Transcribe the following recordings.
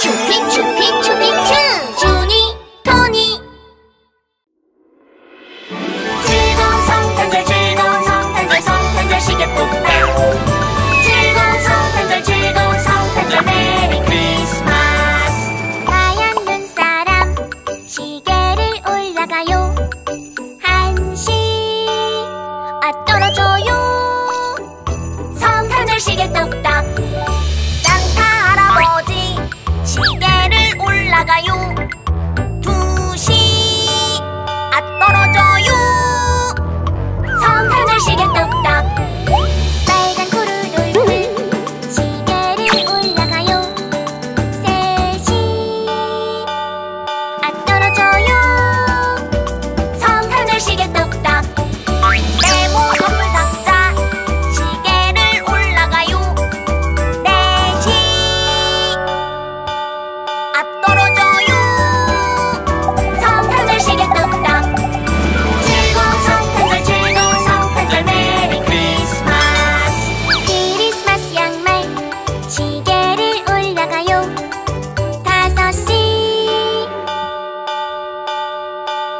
초핑 주니 토니 즐거운 성탄절 즐거운 성탄절 성탄절 시계 뽑다 즐거운 성탄절 메리 크리스마스 하얀 눈사람 시계를 올라가요 1시 아 떨어져요 성탄절 시계 똑딱 시계를 올라가요 2시 아 떨어져요 성탄절 시계 똑딱 빨간 구르르르 시계를 올라가요 3시 아 떨어져요 성탄절 시계 똑딱 네모 선물 상자 시계를 올라가요 4시 아 떨어져요 성탄절 시계 똑딱 즐거운 성탄절 메리 크리스마스 크리스마스 양말 시계를 올라가요 5시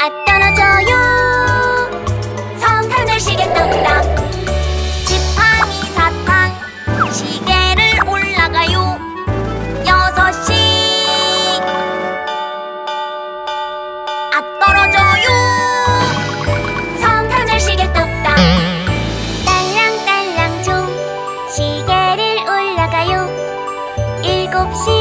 아 떨어져요 성탄절 시계 똑딱 지팡이 사탕 시계를 올라가요 6시 아 떨어져요 성탄절 시계 똑딱 딸랑딸랑 종 시계를 올라가요 7시